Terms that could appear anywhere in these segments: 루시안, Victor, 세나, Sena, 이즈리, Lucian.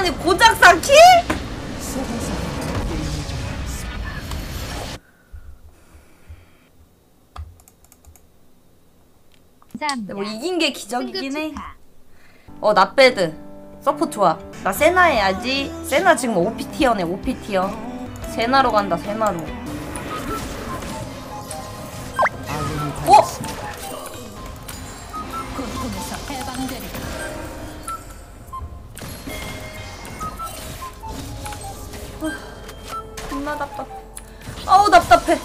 아니 고작상 킬? 뭐 이긴 게 기적이긴 해. 어 나배드 서포 좋아. 나 세나 해야지. 세나 지금 OP티어네. OP티어 세나로 간다. 세나로. 어? 겁나 답답해. 어우 답답해.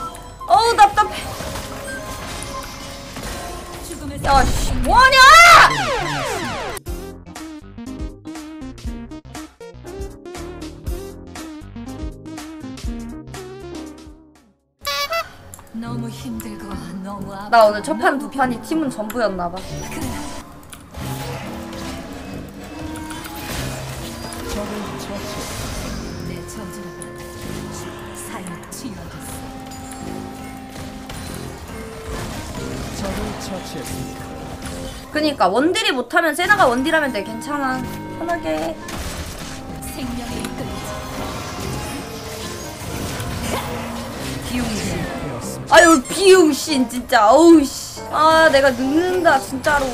어우 답답해. 야 씨 뭐하냐! 너무 힘들고 너무 아파. 나 오늘 첫 판 두 판이 팀은 전부였나봐. 그니까 원딜이 못하면 세나가 원딜하면 돼. 괜찮아. 편하게. 생명이 이끌리지. 비용신. 아유 비용신 진짜. 어우 씨. 아 내가 늙는다 진짜로.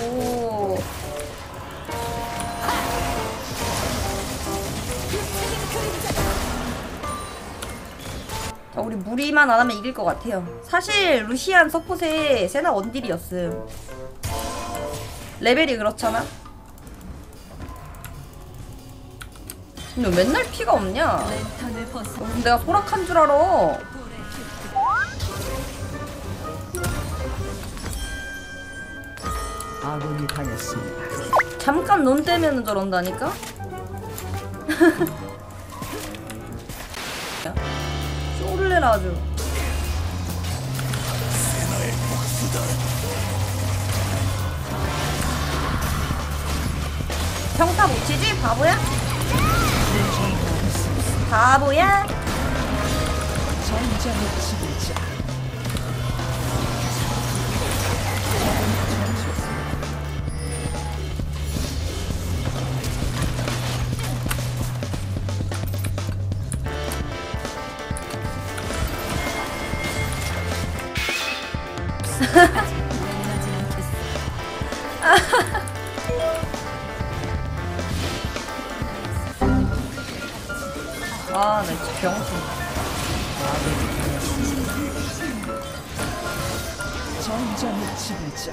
자, 우리 무리만 안 하면 이길 것 같아요. 사실 루시안 서폿에 세나 원딜이었음. 레벨이 그렇잖아. 근데 맨날 피가 없냐? 그럼 내가 소락한 줄 알아. 아군이 당했습니다. 잠깐 논 때면 저런다니까? 쫄래라 아주. 세나의 복수다. 평타 못 치지? 바보야? 바보야? 전장에 치르자. 아, 나 진짜 병신. 점점 치자.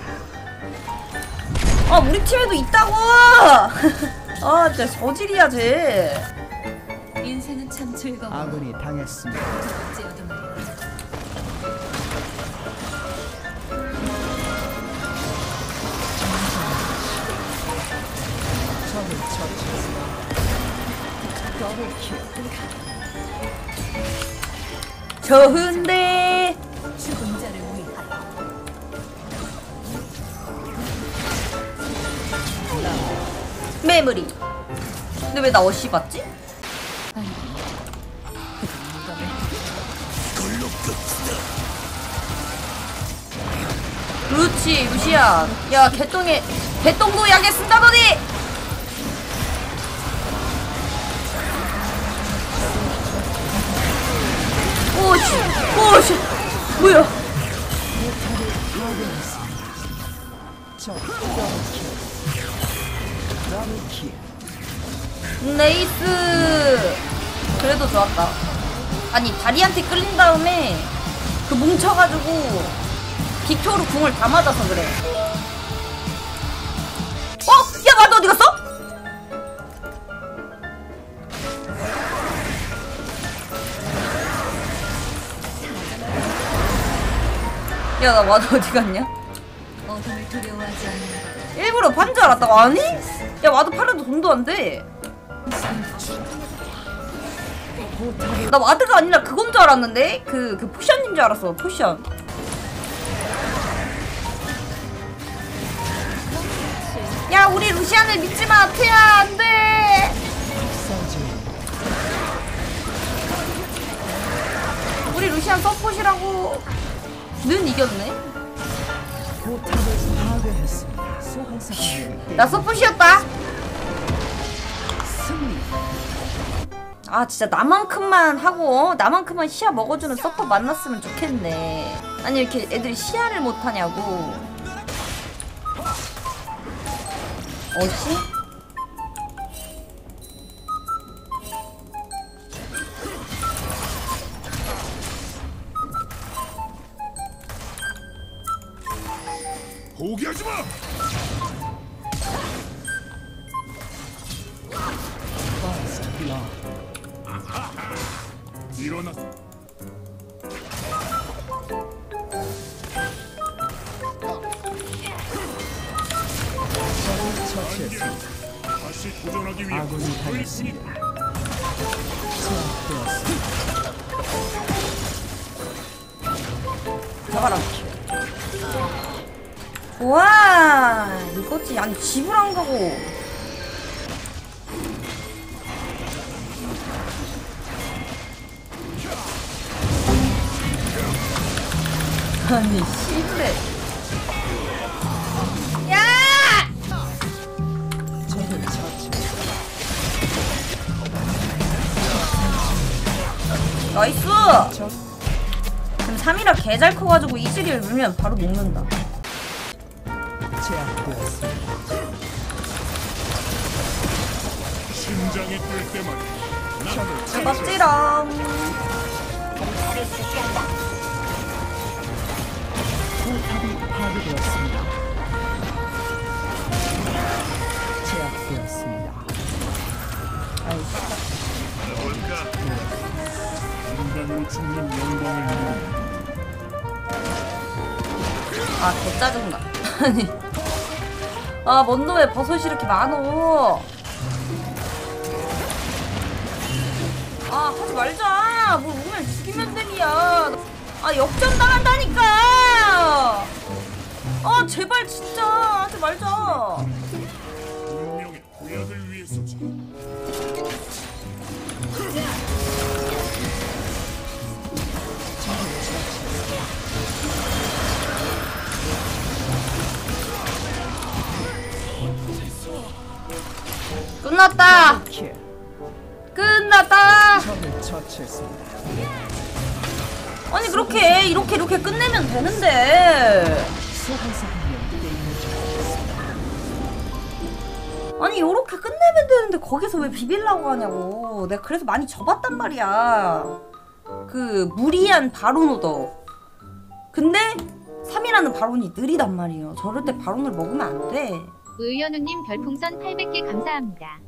아, 우리 팀에도 있다고. 아, 진짜 저질이야, 쟤. 인생은 참 즐거워. 아군이 당했습니다. 좋은데 죽은 자를 위하여. 메모리. 근데 왜 나 어시 봤지? 루치 루시안. 야 개똥에 개똥도 약에 쓴다더니. 오씨, 오씨, 뭐야? 네이스. 그래도 좋았다. 아니 다리한테 끌린 다음에 그 뭉쳐가지고 빅토르 궁을 다 맞아서 그래. 어? 야 나도 어디 갔어? 야, 나 와도 어디 갔냐? 어둠을 두려워하지 않는 거. 일부러 판 줄 알았다고? 아니? 야, 와도 팔아도 돈도 안 돼. 나 와드가 아니라 그건 줄 알았는데? 그 포션인 줄 알았어, 포션. 야, 우리 루시안을 믿지 마, 태야, 안 돼! 우리 루시안 서폿이라고. 는 이겼네. 나 서폿이었다. 승리. 아 진짜 나만큼만 하고 나만큼만 시야 먹어주는 서퍼 만났으면 좋겠네. 아니 이렇게 애들이 시야를 못하냐고. 어씨? 포기하지 마. 일어나. 다시 도전하기 위해 아군이 달렸습니다. 잡아라. 와, 이거지. 아니 집을 안 가고. 아니 씨발. 야! 나이스! 지금 3이라 개잘 커가지고 이즈리를 물면 바로 먹는다. 심장이 뛸 때만 잡았지롱. 포탑이 파괴되었습니다. 제압되었습니다. 인간으로 죽는 영광을 누리는. 아, 개 짜증나. 아니. 아, 뭔 놈의 버섯이 이렇게 많어. 아, 하지 말자. 뭘 오면 죽이면 되냐. 아, 역전 당한다니까. 아 제발 진짜 하지 말자. 운명의 도약을 위해서. 끝났다. 끝났다. 아니 그렇게 이렇게 끝내면 되는데. 아니 요렇게 끝내면 되는데 거기서 왜 비빌라고 하냐고. 내가 그래서 많이 접었단 말이야. 그 무리한 바론 오더. 근데 3이라는 바론이 느리단 말이에요. 저럴 때 바론을 먹으면 안 돼. 의연우님 별풍선 800개 감사합니다.